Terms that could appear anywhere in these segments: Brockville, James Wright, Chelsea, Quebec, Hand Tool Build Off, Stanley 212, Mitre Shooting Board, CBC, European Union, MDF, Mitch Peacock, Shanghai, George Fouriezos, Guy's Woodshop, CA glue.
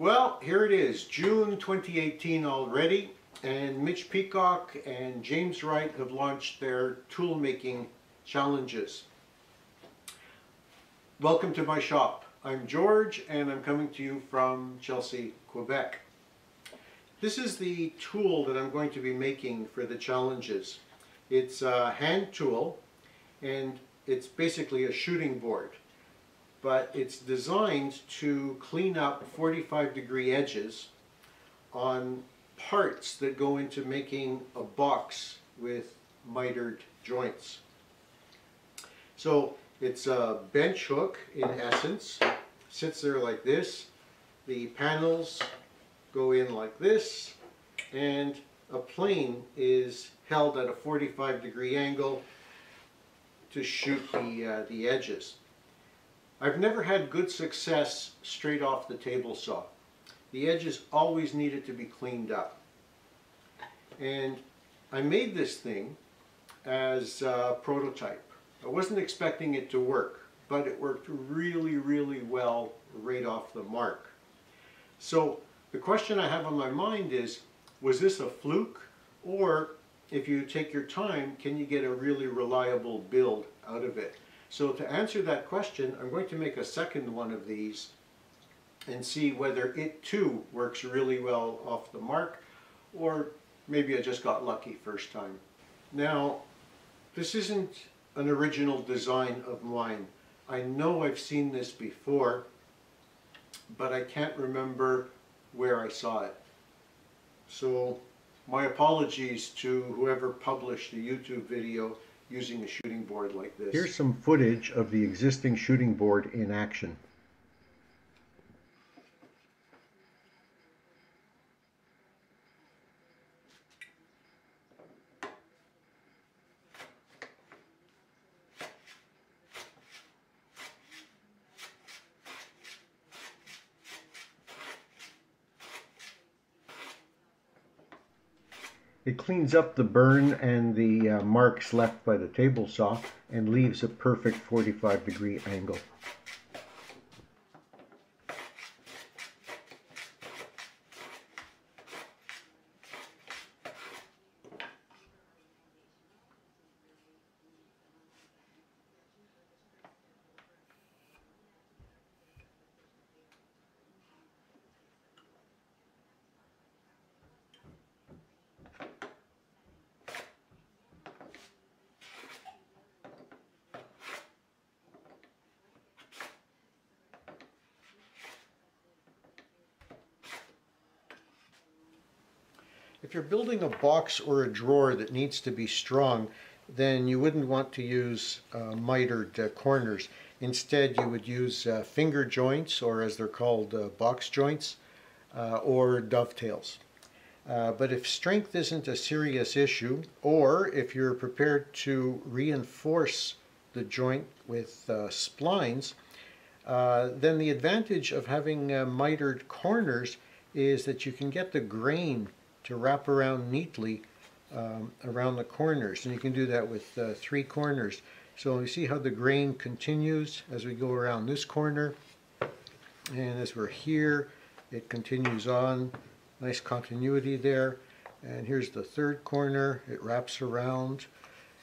Well, here it is, June 2018 already, and Mitch Peacock and James Wright have launched their tool making challenges. Welcome to my shop. I'm George, and I'm coming to you from Chelsea, Quebec. This is the tool that I'm going to be making for the challenges. It's a hand tool, and it's basically a shooting board, but it's designed to clean up 45-degree edges on parts that go into making a box with mitered joints. So it's a bench hook in essence, sits there like this. The panels go in like this, and a plane is held at a 45-degree angle to shoot the edges. I've never had good success straight off the table saw. The edges always needed to be cleaned up. And I made this thing as a prototype. I wasn't expecting it to work, but it worked really, really well right off the mark. So the question I have on my mind is, was this a fluke? Or if you take your time, can you get a really reliable build out of it? So to answer that question, I'm going to make a second one of these and see whether it too works really well off the mark, or maybe I just got lucky first time. Now, this isn't an original design of mine. I know I've seen this before, but I can't remember where I saw it. So my apologies to whoever published the YouTube video using a shooting board like this. Here's some footage of the existing shooting board in action. It cleans up the burn and the marks left by the table saw and leaves a perfect 45-degree angle. If you're building a box or a drawer that needs to be strong, then you wouldn't want to use mitered corners. Instead, you would use finger joints, or as they're called, box joints, or dovetails. But if strength isn't a serious issue, or if you're prepared to reinforce the joint with splines, then the advantage of having mitered corners is that you can get the grain to wrap around neatly around the corners, and you can do that with three corners. So you see how the grain continues as we go around this corner, and as we're here it continues on. Nice continuity there, and here's the third corner, it wraps around,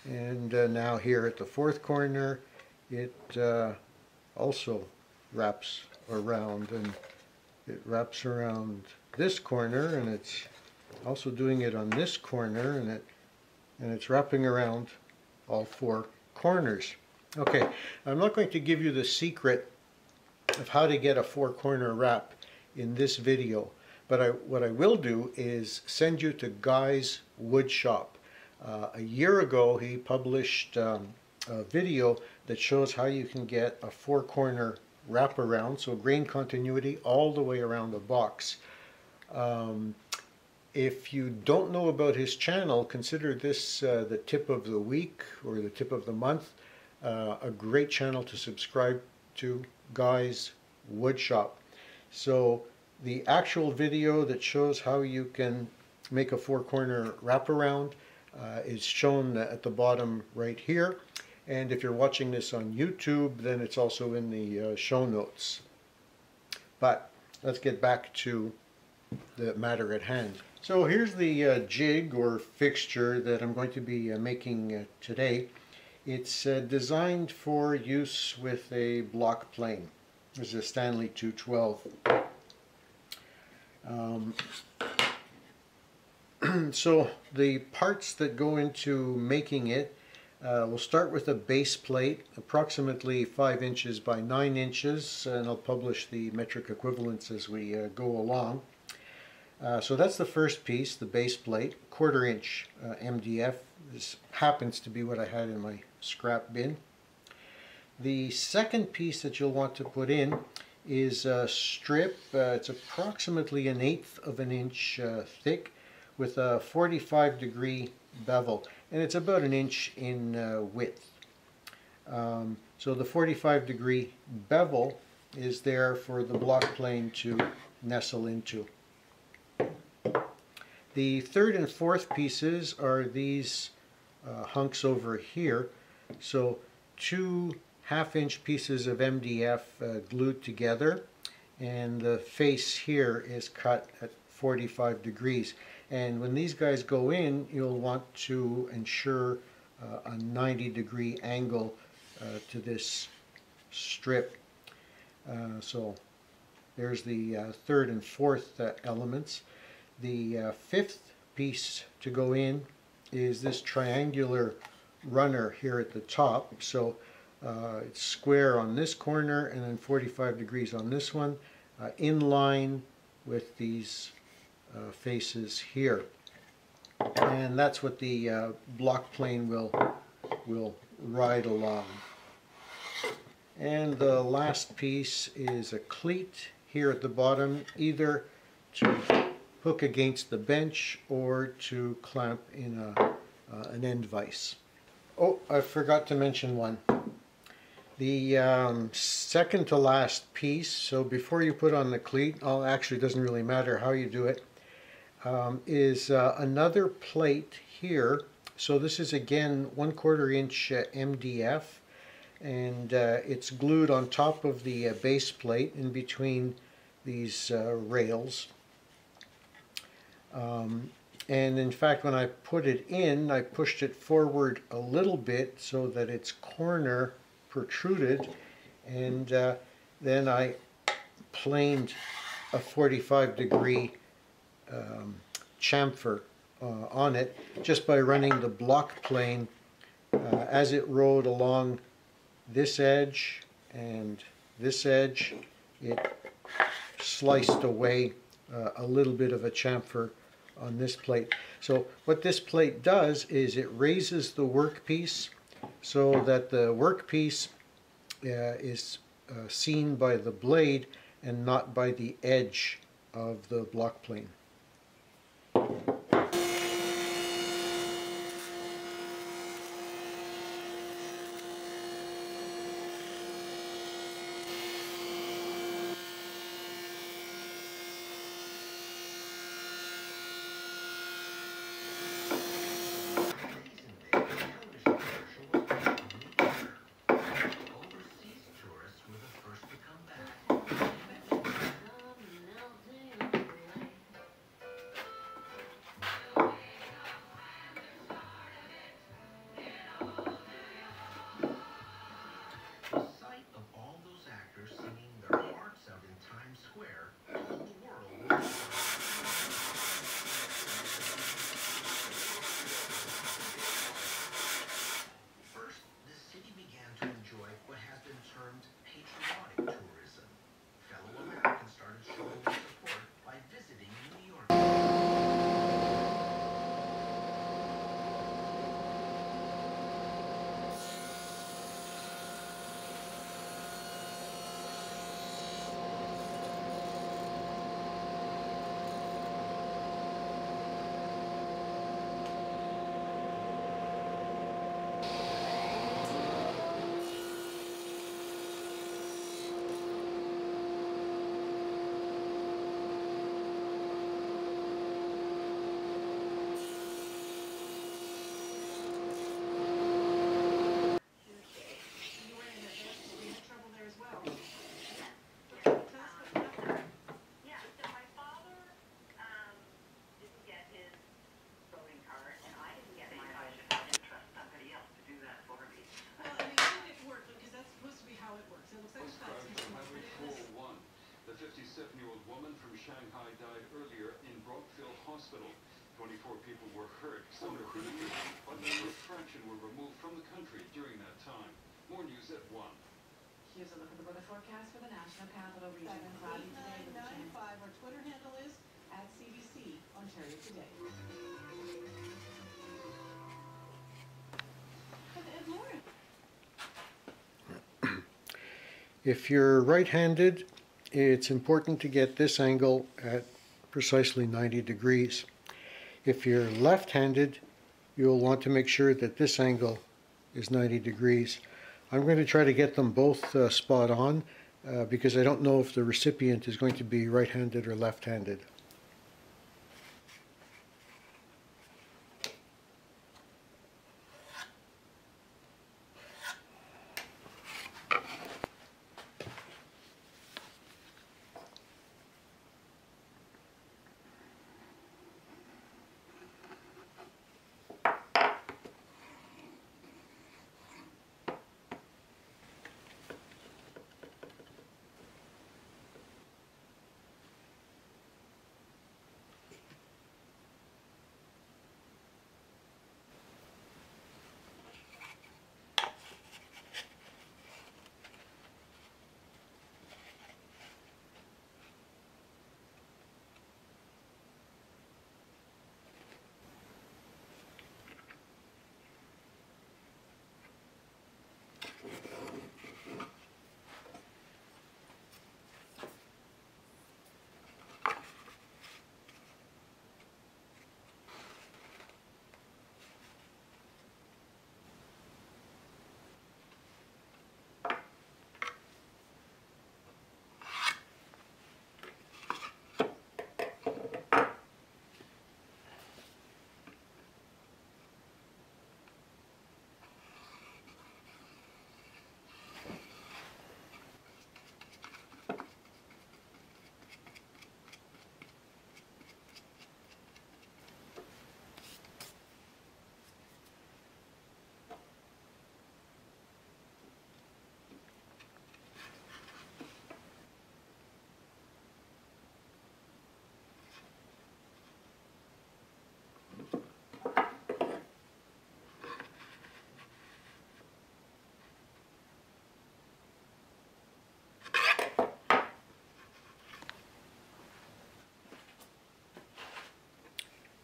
and now here at the fourth corner it also wraps around, and it wraps around this corner, and it's also doing it on this corner, and it's wrapping around all four corners. Okay, I'm not going to give you the secret of how to get a four-corner wrap in this video, but what I will do is send you to Guy's Woodshop. A year ago he published a video that shows how you can get a four-corner wrap around, so grain continuity all the way around the box. If you don't know about his channel, consider this the tip of the week or the tip of the month. A great channel to subscribe to, Guy's Woodshop. So the actual video that shows how you can make a four-corner wraparound is shown at the bottom right here. And if you're watching this on YouTube, then it's also in the show notes. But let's get back to the matter at hand. So here's the jig or fixture that I'm going to be making today. It's designed for use with a block plane. This is a Stanley 212. So the parts that go into making it, we'll start with a base plate, approximately 5 inches by 9 inches, and I'll publish the metric equivalents as we go along. So that's the first piece, the base plate, 1/4 inch MDF. This happens to be what I had in my scrap bin. The second piece that you'll want to put in is a strip. It's approximately 1/8 of an inch thick with a 45-degree bevel, and it's about 1 inch in width. So the 45-degree bevel is there for the block plane to nestle into. The third and fourth pieces are these hunks over here. So 2 half-inch pieces of MDF glued together, and the face here is cut at 45 degrees. And when these guys go in, you'll want to ensure a 90-degree angle to this strip. So there's the third and fourth elements. The fifth piece to go in is this triangular runner here at the top. So it's square on this corner and then 45 degrees on this one, in line with these faces here. And that's what the block plane will ride along. And the last piece is a cleat here at the bottom, either to hook against the bench or to clamp in an end vise. Oh, I forgot to mention one. The second to last piece, so before you put on the cleat, oh, actually it doesn't really matter how you do it, is another plate here. So this is again 1/4 inch MDF, and it's glued on top of the base plate in between these rails. And in fact, when I put it in, I pushed it forward a little bit so that its corner protruded, and then I planed a 45-degree chamfer on it just by running the block plane as it rode along this edge and this edge. It sliced away a little bit of a chamfer on this plate. So what this plate does is it raises the workpiece so that the workpiece is seen by the blade and not by the edge of the block plane. 37-year-old woman from Shanghai died earlier in Brockville Hospital. 24 people were hurt, some were injured, but a fraction were removed from the country during that time. More news at 1. Here's a look at the weather forecast for the National Capital Region. 78995, our Twitter handle is @CBC Ontario Today. If you're right-handed, it's important to get this angle at precisely 90 degrees. If you're left-handed, you'll want to make sure that this angle is 90 degrees. I'm going to try to get them both spot on because I don't know if the recipient is going to be right-handed or left-handed.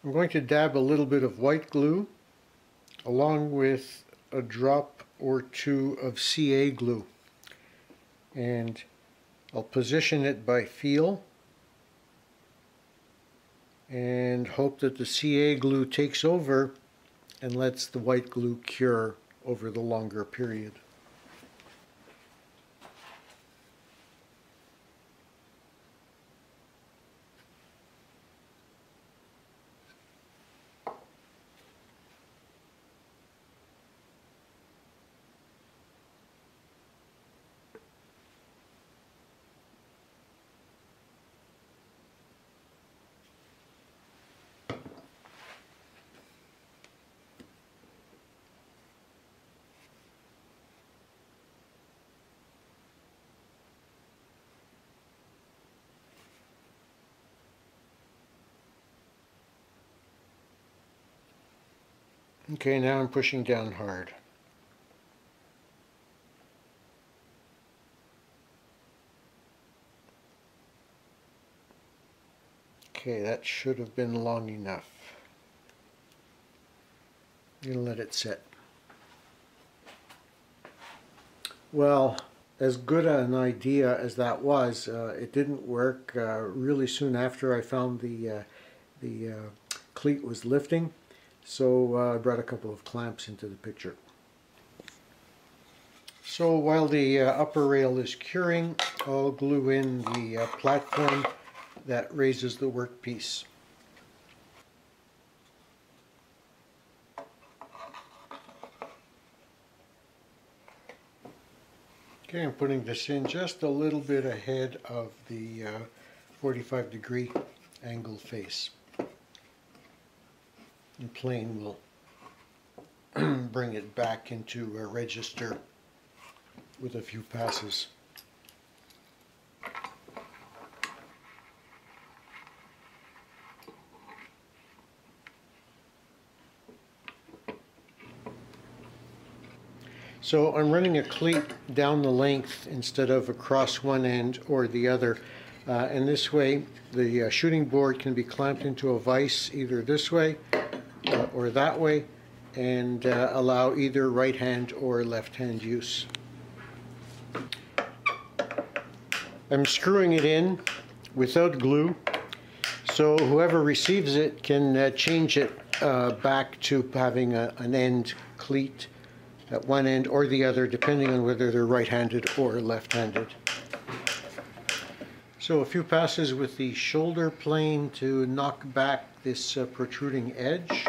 I'm going to dab a little bit of white glue along with a drop or two of CA glue, and I'll position it by feel and hope that the CA glue takes over and lets the white glue cure over the longer period. Okay, now I'm pushing down hard. Okay, that should have been long enough. I'm going to let it sit. Well, as good an idea as that was, it didn't work. Really soon after I found the cleat was lifting. So I brought a couple of clamps into the picture. So while the upper rail is curing, I'll glue in the platform that raises the workpiece. Okay, I'm putting this in just a little bit ahead of the 45 degree angle face. And plane will bring it back into a register with a few passes. So I'm running a cleat down the length instead of across one end or the other. And this way the shooting board can be clamped into a vise either this way or that way, and allow either right hand or left hand use. I'm screwing it in without glue, so whoever receives it can change it back to having an end cleat at one end or the other, depending on whether they're right-handed or left-handed. So a few passes with the shoulder plane to knock back this protruding edge.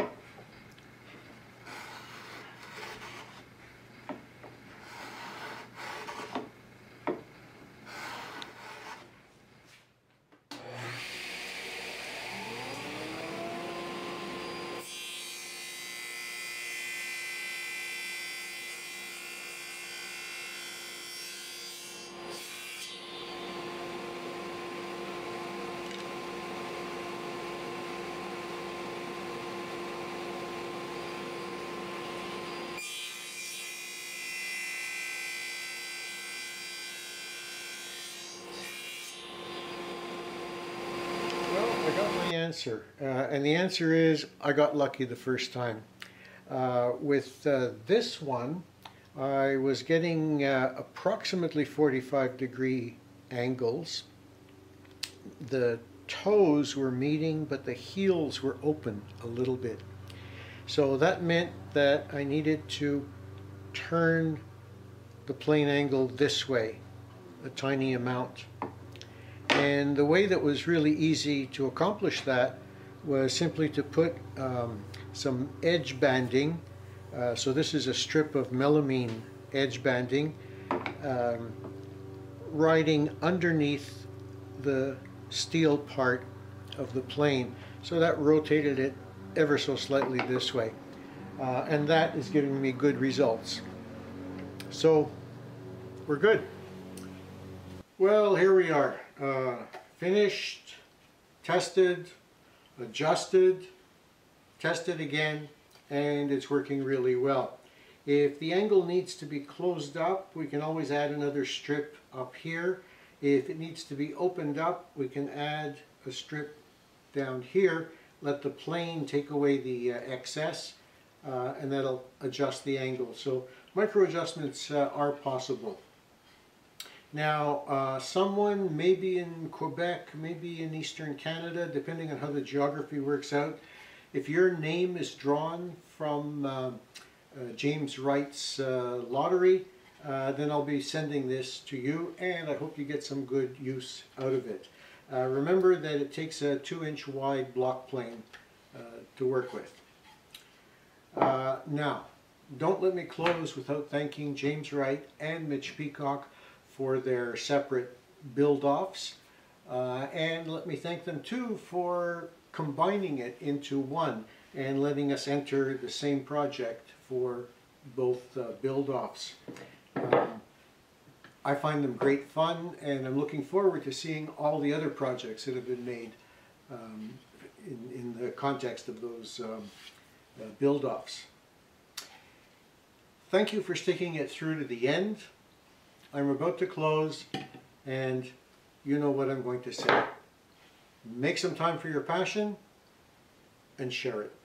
And the answer is I got lucky the first time. With this one I was getting approximately 45-degree angles. The toes were meeting but the heels were open a little bit. So that meant that I needed to turn the plane angle this way a tiny amount. And the way that was really easy to accomplish that was simply to put some edge banding. So this is a strip of melamine edge banding riding underneath the steel part of the plane. So that rotated it ever so slightly this way. And that is giving me good results. So we're good. Well, here we are. Finished, tested, adjusted, tested again, and it's working really well. If the angle needs to be closed up, we can always add another strip up here. If it needs to be opened up, we can add a strip down here, let the plane take away the excess, and that'll adjust the angle. So micro adjustments are possible. Now, someone maybe in Quebec, maybe in Eastern Canada, depending on how the geography works out, if your name is drawn from James Wright's lottery, then I'll be sending this to you, and I hope you get some good use out of it. Remember that it takes a 2-inch wide block plane to work with. Now, don't let me close without thanking James Wright and Mitch Peacock for their separate build-offs, and let me thank them too for combining it into one and letting us enter the same project for both build-offs. I find them great fun, and I'm looking forward to seeing all the other projects that have been made in the context of those build-offs. Thank you for sticking it through to the end. I'm about to close, and you know what I'm going to say. Make some time for your passion and share it.